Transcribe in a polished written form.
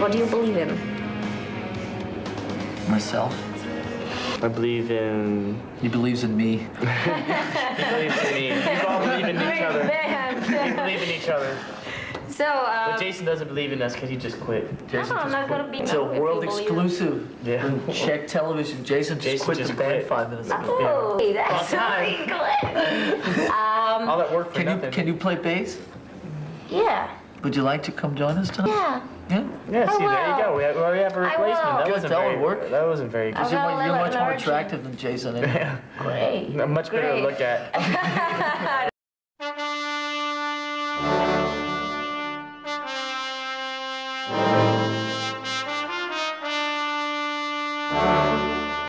What do you believe in? Myself. I believe in... He believes in me. He believes in me. We all believe in each other. We believe in each other. So, but Jason doesn't believe in us because he just quit. Jason just quit. It's a world exclusive. Yeah. Czech television. Jason just quit the band 5 minutes ago. Oh, yeah. That's something good. All that work for nothing. Can you play bass? Yeah. Would you like to come join us tonight? Yeah. Yeah. Yeah. See, there you go. We have a replacement. That wasn't very good. You're much more attractive than Jason. Great. Much better to look at.